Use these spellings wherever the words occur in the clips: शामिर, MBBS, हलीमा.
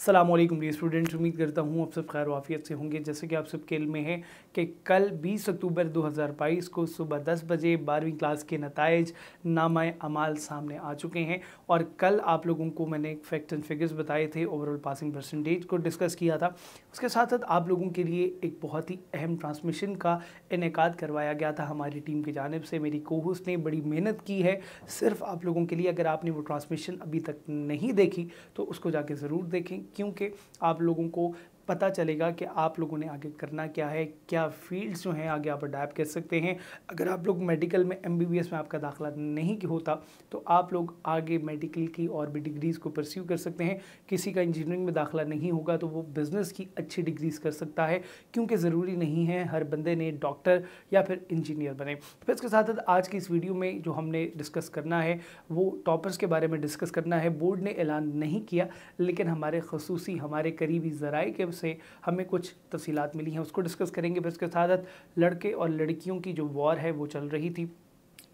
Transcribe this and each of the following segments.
अस्सलाम वालेकुम dear students, उम्मीद करता हूँ आप सब खैर वाफियत से होंगे। जैसे कि आप सबके इल्म में है कि कल 20 अक्टूबर 2022 को सुबह 10 बजे 12वीं क्लास के नताइज नामाए अमाल सामने आ चुके हैं और कल आप लोगों को मैंने फैक्ट एंड फिगर्स बताए थे, ओवरऑल पासिंग परसेंटेज को डिस्कस किया था। उसके साथ साथ आप लोगों के लिए एक बहुत ही अहम ट्रांसमिशन का इनेकाद करवाया गया था हमारी टीम की जानिब से। मेरी कोहोस्ट ने बड़ी मेहनत की है सिर्फ आप लोगों के लिए। अगर आपने वो ट्रांसमिशन अभी तक नहीं देखी तो उसको जाके ज़रूर देखें, क्योंकि आप लोगों को पता चलेगा कि आप लोगों ने आगे करना क्या है, क्या फील्ड्स जो हैं आगे आप अडैप्ट कर सकते हैं। अगर आप लोग मेडिकल में MBBS में आपका दाखिला नहीं होता तो आप लोग आगे मेडिकल की और भी डिग्रीज़ को परस्यू कर सकते हैं। किसी का इंजीनियरिंग में दाखिला नहीं होगा तो वो बिज़नेस की अच्छी डिग्रीज़ कर सकता है, क्योंकि ज़रूरी नहीं है हर बंदे ने डॉक्टर या फिर इंजीनियर बने। फिर इसके साथ साथ आज की इस वीडियो में जो हमने डिस्कस करना है वो टॉपर्स के बारे में डिस्कस करना है। बोर्ड ने ऐलान नहीं किया, लेकिन हमारे खसूसी, हमारे करीबी ज़राए के से हमें कुछ तफसीलात मिली हैं, उसको डिस्कस करेंगे। फिर इसके साथ लड़के और लड़कियों की जो वॉर है वो चल रही थी,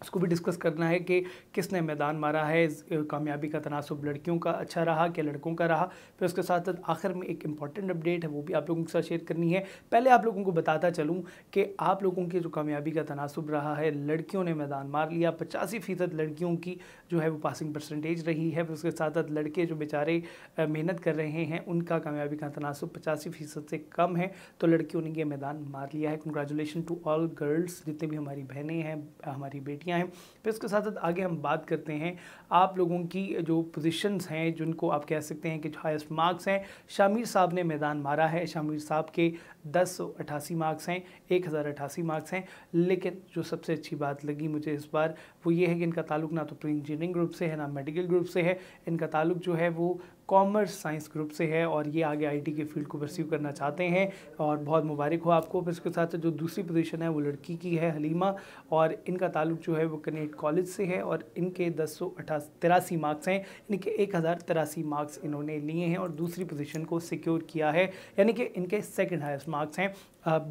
उसको भी डिस्कस करना है कि किसने मैदान मारा है। कामयाबी का तनासब लड़कियों का अच्छा रहा कि लड़कों का रहा। फिर उसके साथ साथ आखिर में एक इंपॉर्टेंट अपडेट है, वो भी आप लोगों के साथ शेयर करनी है। पहले आप लोगों को बताता चलूं कि आप लोगों के जो कामयाबी का तनासब रहा है, लड़कियों ने मैदान मार लिया। 85% लड़कियों की जो है वो पासिंग परसेंटेज रही है। फिर उसके साथ साथ लड़के जो बेचारे मेहनत कर रहे हैं उनका कामयाबी का तनासब 85% से कम है, तो लड़कियों ने ये मैदान मार लिया है। कंग्रेचुलेशन टू ऑल गर्ल्स, जितने भी हमारी बहनें हैं, हमारी बेटी हैं। फिर इसके साथ साथ आगे हम बात करते हैं आप लोगों की जो पोजीशंस हैं, जिनको आप कह सकते हैं कि हाईएस्ट मार्क्स हैं। शामिर साहब ने मैदान मारा है, शामिर साहब के 1088 मार्क्स हैं, 1088 मार्क्स हैं। लेकिन जो सबसे अच्छी बात लगी मुझे इस बार वो ये है कि इनका ताल्लुक ना तो प्री इंजीनियरिंग ग्रुप से है, ना मेडिकल ग्रुप से है। इनका ताल्लुक जो है वो कॉमर्स साइंस ग्रुप से है और ये आगे आईटी के फील्ड को परस्यू करना चाहते हैं, और बहुत मुबारक हो आपको। फिर इसके साथ जो दूसरी पोजीशन है वो लड़की की है, हलीमा, और इनका ताल्लुक जो है वो कनेट कॉलेज से है और इनके 1083 मार्क्स हैं, इनके 1083 मार्क्स इन्होंने लिए हैं और दूसरी पोजीशन को सिक्योर किया है, यानी कि इनके सेकेंड हाइस्ट मार्क्स हैं।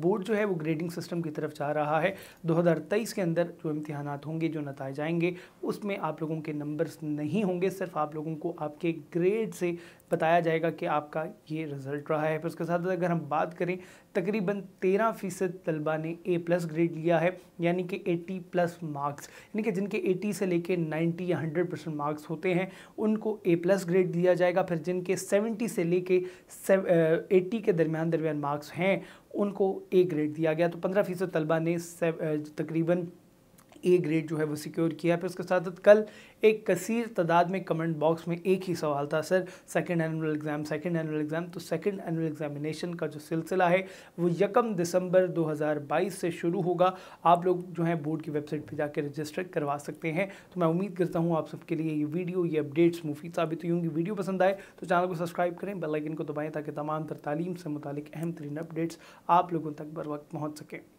बोर्ड जो है वो ग्रेडिंग सिस्टम की तरफ जा रहा है। 2023 के अंदर जो इम्तिहानात होंगे, जो नतीजे आएंगे, उसमें आप लोगों के नंबर्स नहीं होंगे, सिर्फ आप लोगों को आपके ग्रेड से बताया जाएगा कि आपका ये रिज़ल्ट रहा है। फिर उसके साथ अगर हम बात करें, तकरीबन 13% तलबा ने A+ ग्रेड लिया है, यानी कि 80+ मार्क्स, यानी कि जिनके 80 से लेके 90 या 100% मार्क्स होते हैं उनको A+ ग्रेड दिया जाएगा। फिर जिनके 70 से लेके 80 के दरमियान मार्क्स हैं उनको A ग्रेड दिया गया। तो 15% तलबा ने तकरीबन A ग्रेड जो है वो सिक्योर किया। फिर उसके साथ साथ कल एक कसीर तादाद में कमेंट बॉक्स में एक ही सवाल था, सर सेकंड एनुअल एग्ज़ाम। तो सेकंड एनुअल एग्ज़ामिनेशन का जो सिलसिला है वो 1 दिसंबर 2022 से शुरू होगा। आप लोग जो हैं बोर्ड की वेबसाइट पे जाके रजिस्टर करवा सकते हैं। तो मैं उम्मीद करता हूँ आप सबके लिए ये वीडियो, ये अपडेट्स मुफीद साबित हुई होंगी। वीडियो पसंद आए तो चैनल को सब्सक्राइब करें, बेल आइकन को दबाएँ ताकि तमाम तर तालीम से मुतालिक अहम तरीन अपडेट्स आप लोगों तक बर वक्त पहुँच सकें।